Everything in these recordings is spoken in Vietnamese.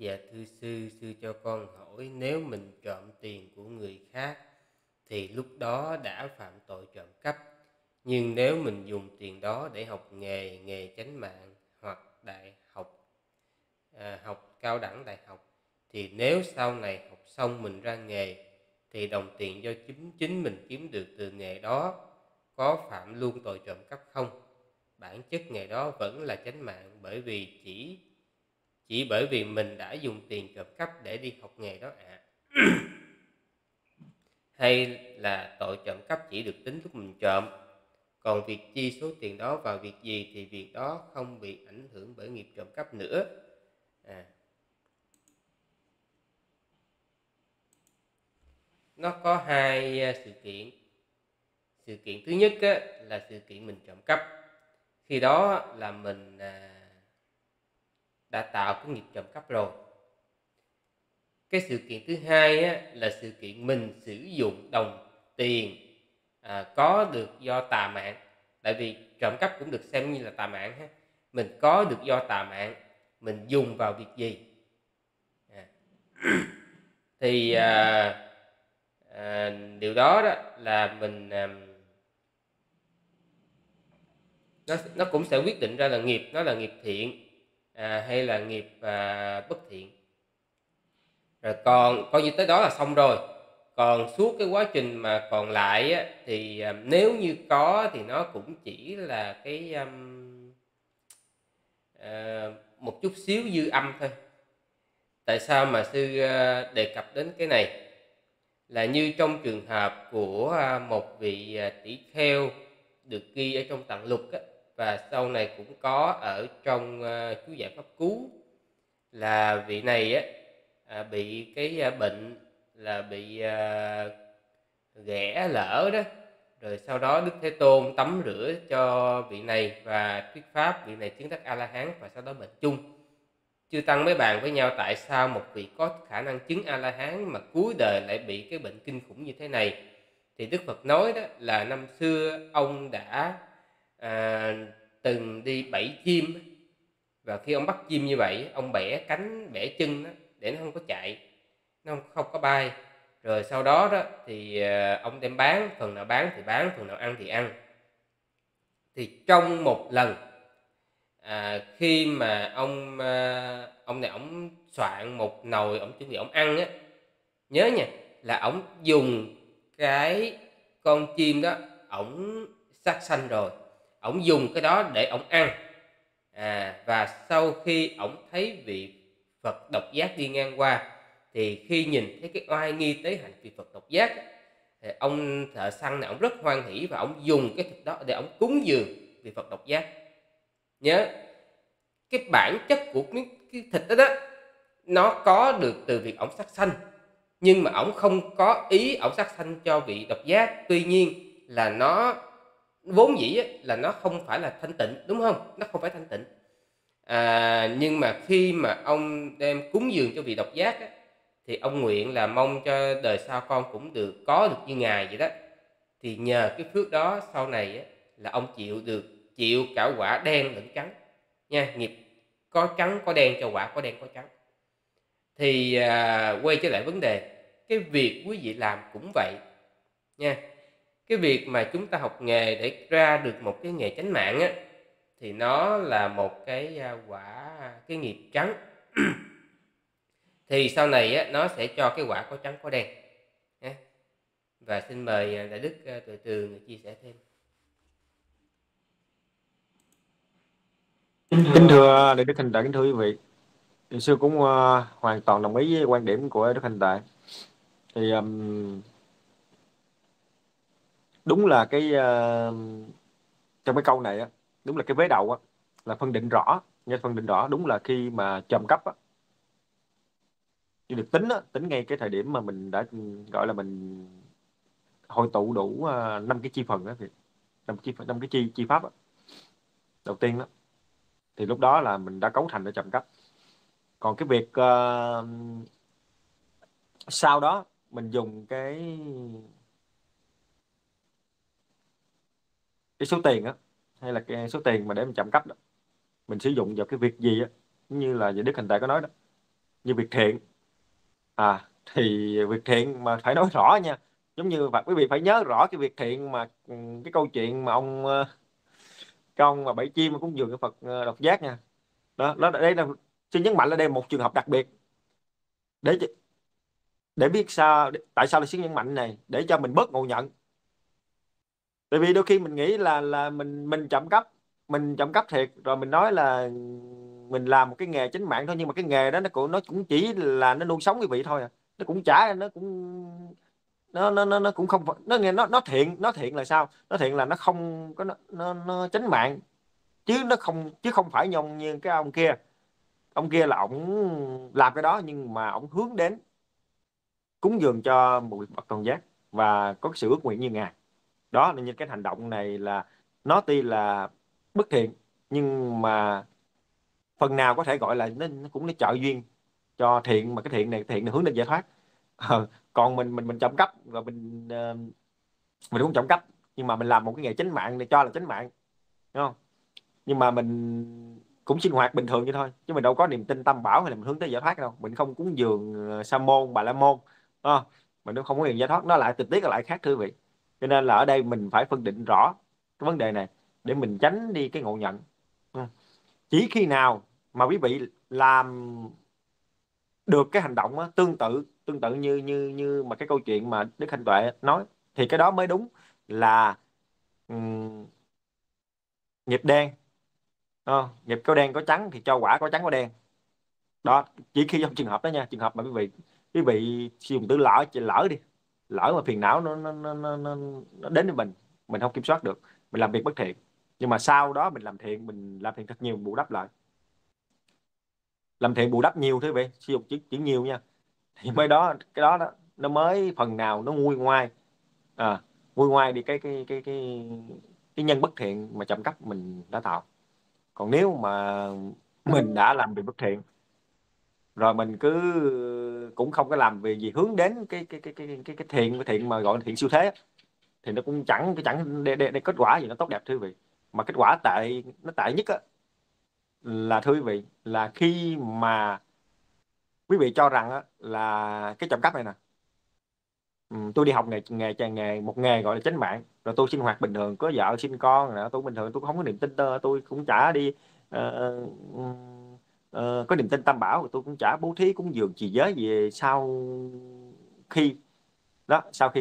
Dạ thưa sư, sư cho con hỏi, nếu mình trộm tiền của người khác thì lúc đó đã phạm tội trộm cắp. Nhưng nếu mình dùng tiền đó để học nghề, nghề chánh mạng hoặc đại học, học cao đẳng đại học, thì nếu sau này học xong mình ra nghề thì đồng tiền do chính mình kiếm được từ nghề đó có phạm luôn tội trộm cắp không? Bản chất nghề đó vẫn là chánh mạng, bởi vì chỉ bởi vì mình đã dùng tiền trộm cắp để đi học nghề đó ạ. Hay là tội trộm cắp chỉ được tính lúc mình trộm, còn việc chi số tiền đó vào việc gì thì việc đó không bị ảnh hưởng bởi nghiệp trộm cắp nữa. Nó có hai sự kiện. Sự kiện thứ nhất là sự kiện mình trộm cắp. Khi đó là mình đã tạo cái nghiệp trộm cắp rồi. Cái sự kiện thứ hai là sự kiện mình sử dụng đồng tiền có được do tà mạng. Tại vì trộm cắp cũng được xem như là tà mạng ha. Mình có được do tà mạng, mình dùng vào việc gì? Thì điều đó là mình nó cũng sẽ quyết định ra là nghiệp, nó là nghiệp thiện hay là nghiệp bất thiện. Rồi còn coi như tới đó là xong rồi. Còn suốt cái quá trình mà còn lại thì nếu như có thì nó cũng chỉ là cái một chút xíu dư âm thôi. Tại sao mà sư đề cập đến cái này? Là như trong trường hợp của một vị tỷ kheo được ghi ở trong tạng lục và sau này cũng có ở trong chú giải pháp cứu, là vị này bị cái bệnh là bị ghẻ lở đó, rồi sau đó Đức Thế Tôn tắm rửa cho vị này và thuyết pháp, vị này chứng đắc A-la-hán và sau đó bệnh chung. Chư Tăng mới bàn với nhau tại sao một vị có khả năng chứng A-la-hán mà cuối đời lại bị cái bệnh kinh khủng như thế này. Thì Đức Phật nói đó là năm xưa ông đã từng đi bẫy chim, và khi ông bắt chim như vậy ông bẻ cánh, bẻ chân đó, để nó không có chạy, nó không có bay. Rồi sau đó thì ông đem bán, phần nào bán thì bán, phần nào ăn thì ăn. Thì trong một lần khi mà ông này ổng soạn một nồi, ổng chuẩn bị ổng ăn á, nhớ nha, là ổng dùng cái con chim đó ổng sát sanh rồi, ổng dùng cái đó để ổng ăn. Và sau khi ổng thấy vị Phật độc giác đi ngang qua, thì khi nhìn thấy cái oai nghi tế hạnh vị Phật độc giác, ông thợ săn này ổng rất hoan hỷ và ổng dùng cái thịt đó để ổng cúng dường vị Phật độc giác. Nhớ, cái bản chất của cái thịt đó, nó có được từ việc ổng sát sanh, nhưng mà ổng không có ý ổng sát sanh cho vị độc giác. Tuy nhiên là nó vốn dĩ là nó không phải là thanh tịnh, đúng không? Nó không phải thanh tịnh. Nhưng mà khi mà ông đem cúng dường cho vị độc giác thì ông nguyện là mong cho đời sau con cũng được có được như ngài vậy đó. Thì nhờ cái phước đó sau này là ông chịu cả quả đen lẫn trắng nha, nghiệp có trắng có đen cho quả có đen có trắng. Thì quay trở lại vấn đề, cái việc quý vị làm cũng vậy nha. Cái việc mà chúng ta học nghề để ra được một cái nghề chánh mạng thì nó là một cái quả, cái nghiệp trắng. Thì sau này nó sẽ cho cái quả có trắng có đen. Và xin mời Đại Đức Tuệ Tường chia sẻ thêm. Kính thưa Đại Đức Hạnh Tuệ, kính thưa quý vị, thì sư cũng hoàn toàn đồng ý với quan điểm của Đức Hạnh Tuệ. Thì đúng là cái trong cái câu này đúng là cái vế đầu là phân định rõ, nghe phân định rõ. Đúng là khi mà trộm cắp thì được tính tính ngay cái thời điểm mà mình đã gọi là mình hội tụ đủ 5 cái chi phần đó, thì 5 cái chi pháp đầu tiên đó, thì lúc đó là mình đã cấu thành để trộm cắp. Còn cái việc sau đó mình dùng cái số tiền hay là cái số tiền mà để mình trộm cắp đó, mình sử dụng vào cái việc gì như là Đức Hạnh Tuệ có nói đó, như việc thiện. Thì việc thiện mà phải nói rõ nha, giống như và quý vị phải nhớ rõ cái việc thiện mà cái câu chuyện mà ông mà bảy chim mà cúng dường cái Phật độc giác nha. Đó, đây là xin nhấn mạnh là đây là một trường hợp đặc biệt. Để biết sao tại sao là xin nhấn mạnh này, để cho mình bớt ngộ nhận. Tại vì đôi khi mình nghĩ là mình trộm cắp thiệt, rồi mình nói là mình làm một cái nghề chính mạng thôi, nhưng mà cái nghề đó nó cũng chỉ là nó nuôi sống quý vị thôi à. Nó cũng chả, nó cũng không, nó thiện là sao? Nó thiện là nó không có nó chánh mạng, chứ không phải nhông như cái ông kia. Ông kia là ổng làm cái đó nhưng mà ổng hướng đến cúng dường cho một bậc toàn giác và có sự ước nguyện như ngài. Đó nên cái hành động này là nó tuy là bất thiện nhưng mà phần nào có thể gọi là nó trợ duyên cho thiện, mà cái thiện này hướng đến giải thoát. Còn mình trộm cắp rồi mình cũng trộm cắp nhưng mà mình làm một cái nghề chánh mạng để cho là chánh mạng, đúng không? Nhưng mà mình cũng sinh hoạt bình thường như thôi, chứ mình đâu có niềm tin tam bảo hay là mình hướng tới giải thoát đâu. Mình không cúng dường sa môn, bà la môn, mình cũng không có niềm giải thoát. Nó lại tình tiết lại khác thưa vị. Cho nên là ở đây mình phải phân định rõ cái vấn đề này để mình tránh đi cái ngộ nhận. Chỉ khi nào mà quý vị làm được cái hành động đó, tương tự như mà cái câu chuyện mà Đức Hạnh Tuệ nói, thì cái đó mới đúng là nghiệp đen. Nghiệp có đen có trắng thì cho quả có trắng có đen. Đó, chỉ khi trong trường hợp đó nha, trường hợp mà quý vị sử dụng từ lỡ mà phiền não nó đến với mình không kiểm soát được, mình làm việc bất thiện. Nhưng mà sau đó mình làm thiện thật nhiều, bù đắp lại. Làm thiện bù đắp nhiều thưa quý vị, sử dụng chữ nhiều nha. Thì mới đó, cái đó nó mới phần nào nó nguôi ngoai đi cái nhân bất thiện mà trộm cắp mình đã tạo. Còn nếu mà mình đã làm việc bất thiện rồi mình cũng không có làm việc gì hướng đến cái thiện mà gọi là thiện siêu thế, thì nó cũng chẳng kết quả gì nó tốt đẹp thưa quý vị. Mà kết quả tệ nhất á, là thưa quý vị, là khi mà quý vị cho rằng á, là cái trộm cắp này nè, tôi đi học một nghề gọi là chánh mạng, rồi tôi sinh hoạt bình thường, có vợ sinh con nè, tôi bình thường, tôi không có niềm tin, tôi cũng chả đi có niềm tin tam bảo, tôi cũng chả bố thí cúng dường trì giới gì sau khi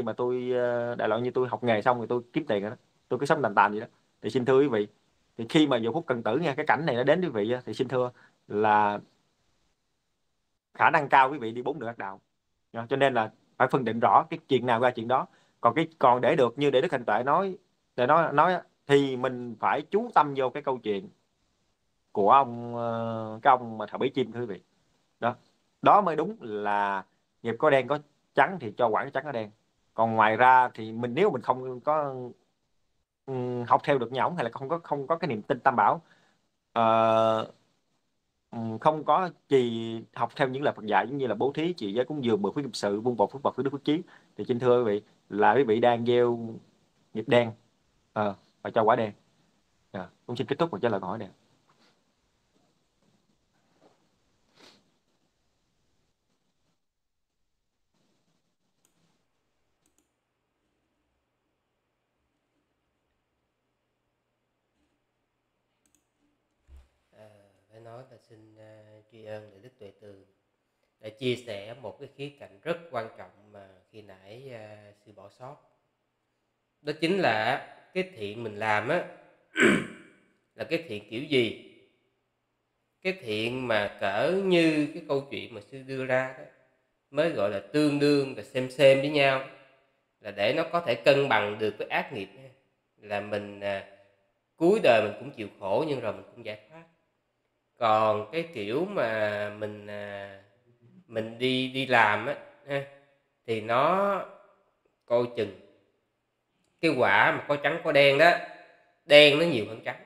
mà tôi đại loại như tôi học nghề xong rồi tôi kiếm tiền rồi đó, tôi cứ sống tàn vậy đó. Thì xin thưa quý vị, thì khi mà giờ phút cần tử nha, cái cảnh này nó đến quý vị, thì xin thưa là khả năng cao quý vị đi 4 đường ác đạo. Cho nên là phải phân định rõ cái chuyện nào ra chuyện đó. Còn để được như để Đức Hạnh Tuệ nói thì mình phải chú tâm vô cái câu chuyện của cái ông mà thợ bẫy chim thưa quý vị. Đó mới đúng là nghiệp có đen có trắng thì cho quả trắng có đen. Còn ngoài ra thì nếu mình không có học theo được nhà ổng, hay là không có cái niềm tin tam bảo, không có trì học theo những lời Phật dạy, giống như là bố thí trì giới cúng dường, 10 phước nghiệp sự, buông bỏ phước vật, phước đức, phước trí, thì xin thưa quý vị là quý vị đang gieo nghiệp đen và cho quả đen. Cũng xin kết thúc và trả lời câu hỏi này. Và xin tri ân Đại Đức Tuệ Tường đã chia sẻ một cái khía cạnh rất quan trọng mà khi nãy sư bỏ sót, đó chính là cái thiện mình làm á là cái thiện kiểu gì. Cái thiện mà cỡ như cái câu chuyện mà sư đưa ra đó mới gọi là tương đương và xem với nhau, là để nó có thể cân bằng được với ác nghiệp, là mình cuối đời mình cũng chịu khổ nhưng rồi mình cũng giải thoát. Còn cái kiểu mà mình đi làm á, thì nó coi chừng cái quả mà có trắng có đen đó, đen nó nhiều hơn trắng.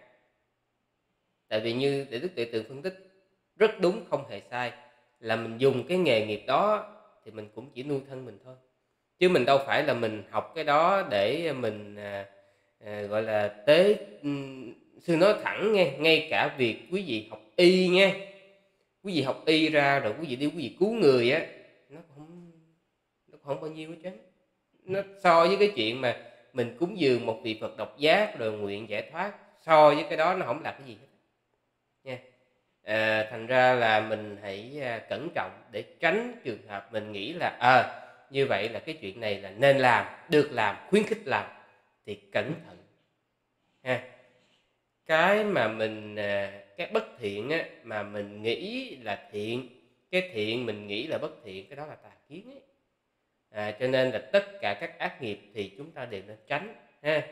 Tại vì như Đại Đức Tuệ Tường phân tích rất đúng, không hề sai, là mình dùng cái nghề nghiệp đó thì mình cũng chỉ nuôi thân mình thôi, chứ mình đâu phải là mình học cái đó để mình gọi là tế. Sư nói thẳng nghe, ngay cả việc quý vị học y nghe, quý vị học y ra rồi quý vị đi quý vị cứu người á, nó không bao nhiêu hết trơn. Nó so với cái chuyện mà mình cúng dường một vị Phật độc giác rồi nguyện giải thoát, so với cái đó nó không là cái gì hết nha. Thành ra là mình hãy cẩn trọng để tránh trường hợp mình nghĩ là như vậy là cái chuyện này là nên làm, được làm, khuyến khích làm, thì cẩn thận ha. Cái mà mình cái bất thiện á, mà mình nghĩ là thiện, cái thiện mình nghĩ là bất thiện, cái đó là tà kiến ấy. Cho nên là tất cả các ác nghiệp thì chúng ta đều nên tránh ha.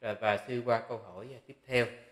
Rồi và sư qua câu hỏi tiếp theo.